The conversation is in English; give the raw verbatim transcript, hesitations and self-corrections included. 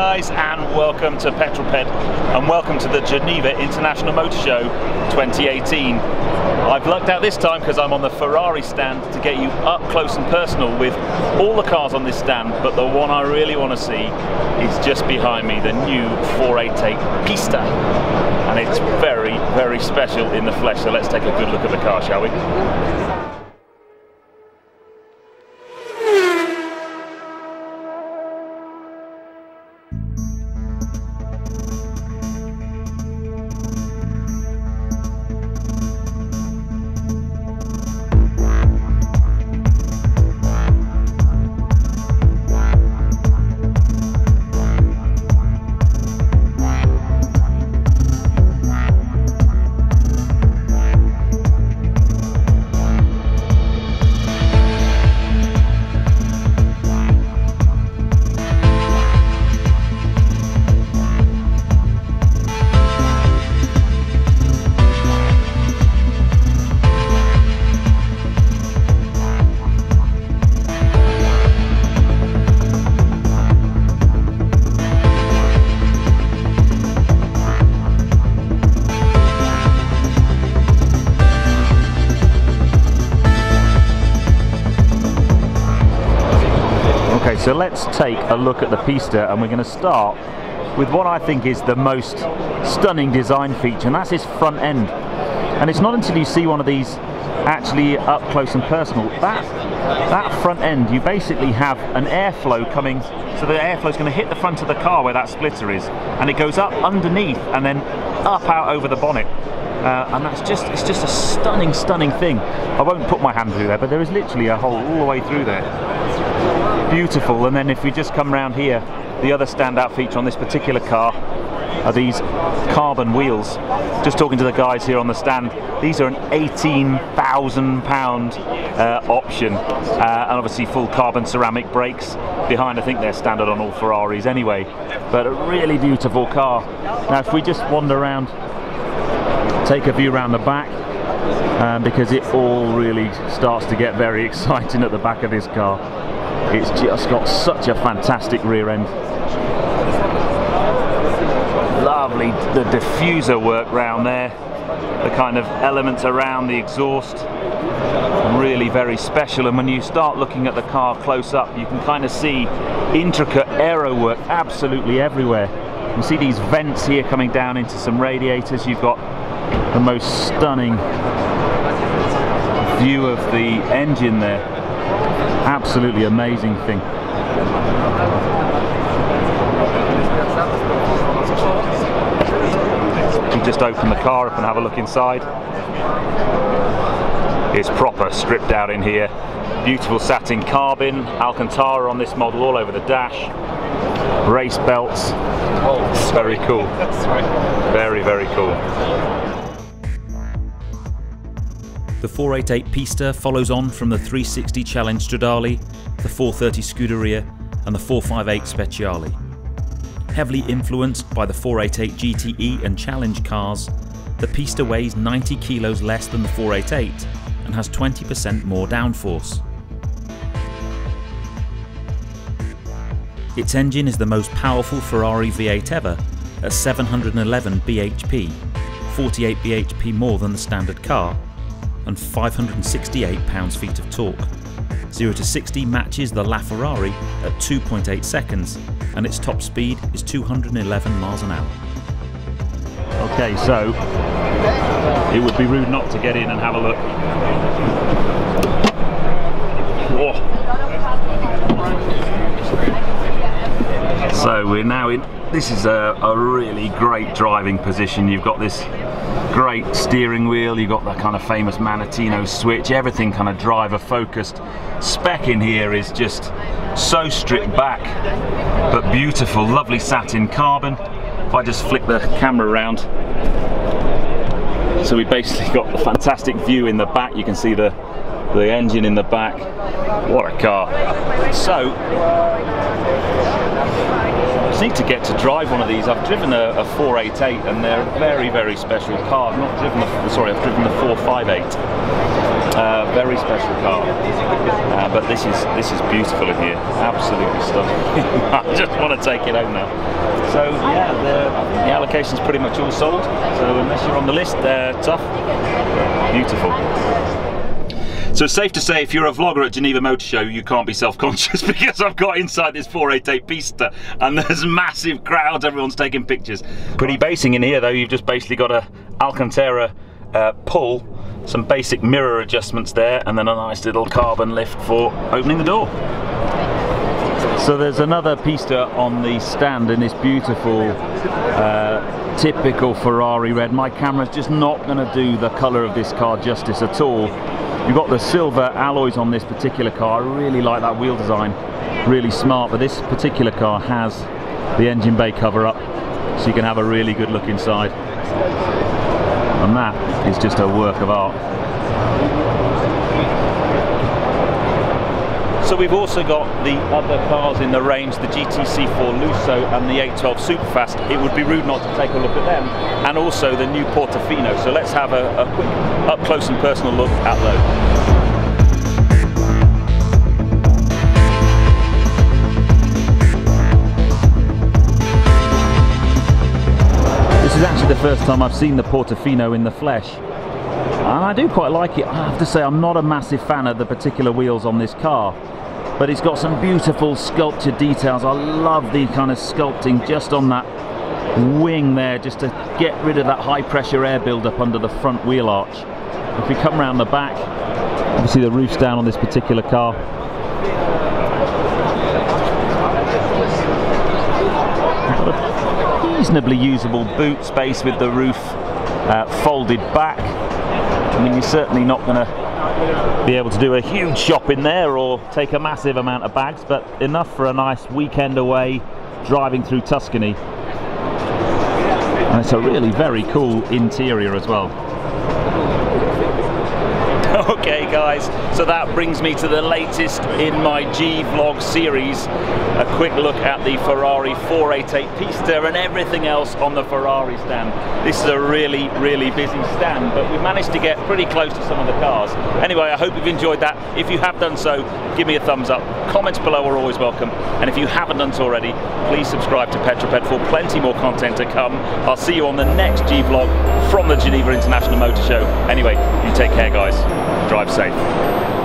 guys, and welcome to Petrol Ped, and welcome to the Geneva International Motor Show twenty eighteen. I've lucked out this time because I'm on the Ferrari stand to get you up close and personal with all the cars on this stand, but the one I really want to see is just behind me, the new four eighty-eight Pista, and it's very, very special in the flesh, so let's take a good look at the car, shall we? So let's take a look at the Pista, and we're going to start with what I think is the most stunning design feature, and that's its front end. And it's not until you see one of these actually up close and personal, that that front end, you basically have an airflow coming, so the airflow is going to hit the front of the car where that splitter is, and it goes up underneath and then up out over the bonnet. Uh, and that's just, it's just a stunning, stunning thing. I won't put my hand through there, but there is literally a hole all the way through there. Beautiful. And then if we just come round here, the other standout feature on this particular car are these carbon wheels. Just talking to the guys here on the stand, these are an eighteen thousand pound uh, option, uh, and obviously full carbon ceramic brakes behind. I think they're standard on all Ferraris anyway, but a really beautiful car. Now if we just wander around, take a view around the back, um, because it all really starts to get very exciting at the back of this car. It's just got such a fantastic rear end. Lovely, the diffuser work round there, the kind of elements around the exhaust, really very special. And when you start looking at the car close up, you can kind of see intricate aero work absolutely everywhere. You can see these vents here coming down into some radiators. You've got the most stunning view of the engine there. Absolutely amazing thing. You just open the car up and have a look inside. It's proper stripped out in here. Beautiful satin carbon, Alcantara on this model all over the dash. Race belts. It's very cool. Very, very cool. The four eighty-eight Pista follows on from the three sixty Challenge Stradale, the four thirty Scuderia and the four fifty-eight Speciale. Heavily influenced by the four eighty-eight G T E and Challenge cars, the Pista weighs ninety kilos less than the four eighty-eight and has twenty percent more downforce. Its engine is the most powerful Ferrari V eight ever at seven hundred eleven B H P, forty-eight B H P more than the standard car, and five hundred sixty-eight pounds-feet of torque. zero to sixty matches the LaFerrari at two point eight seconds, and its top speed is two hundred eleven miles an hour. Okay, so it would be rude not to get in and have a look. Whoa. So we're now in, this is a, a really great driving position. You've got this great steering wheel, you've got that kind of famous Manettino switch, everything kind of driver focused. Spec in here is just so stripped back, but beautiful, lovely satin carbon. If I just flick the camera around, so we basically got the fantastic view in the back. You can see the, the engine in the back. What a car. So, need to get to drive one of these. I've driven a, a four eighty-eight, and they're a very, very special car. I've not driven the, sorry, I've driven the four fifty-eight, Uh, very special car, uh, but this is this is beautiful in here, absolutely stunning. I just want to take it home now. So yeah, the, the allocation's pretty much all sold, so unless you're on the list, they're tough. Beautiful. So it's safe to say if you're a vlogger at Geneva Motor Show, you can't be self-conscious, because I've got inside this four eighty-eight Pista and there's massive crowds, everyone's taking pictures. Pretty basing in here though, you've just basically got a Alcantara uh, pull, some basic mirror adjustments there, and then a nice little carbon lift for opening the door. So there's another Pista on the stand in this beautiful uh, typical Ferrari red. My camera's just not going to do the colour of this car justice at all. You've got the silver alloys on this particular car. I really like that wheel design, really smart, but this particular car has the engine bay cover up so you can have a really good look inside, and that is just a work of art. So we've also got the other cars in the range, the G T C four Lusso and the eight twelve Superfast. It would be rude not to take a look at them, and also the new Portofino. So let's have a, a quick up close and personal look at those. This is actually the first time I've seen the Portofino in the flesh, and I do quite like it. I have to say I'm not a massive fan of the particular wheels on this car, but it's got some beautiful sculptured details. I love the kind of sculpting just on that wing there, just to get rid of that high pressure air buildup under the front wheel arch. If we come around the back, obviously the roof's down on this particular car. Reasonably usable boot space with the roof uh, folded back. I mean, you're certainly not going to be able to do a huge shop in there or take a massive amount of bags, but enough for a nice weekend away driving through Tuscany. And it's a really very cool interior as well. Okay guys, so that brings me to the latest in my G-Vlog series. A quick look at the Ferrari four eighty-eight Pista and everything else on the Ferrari stand. This is a really, really busy stand, but we managed to get pretty close to some of the cars. Anyway, I hope you've enjoyed that. If you have done so, give me a thumbs up. Comments below are always welcome. And if you haven't done so already, please subscribe to Petrol Ped for plenty more content to come. I'll see you on the next G-Vlog from the Geneva International Motor Show. Anyway, you take care guys. Drive safe.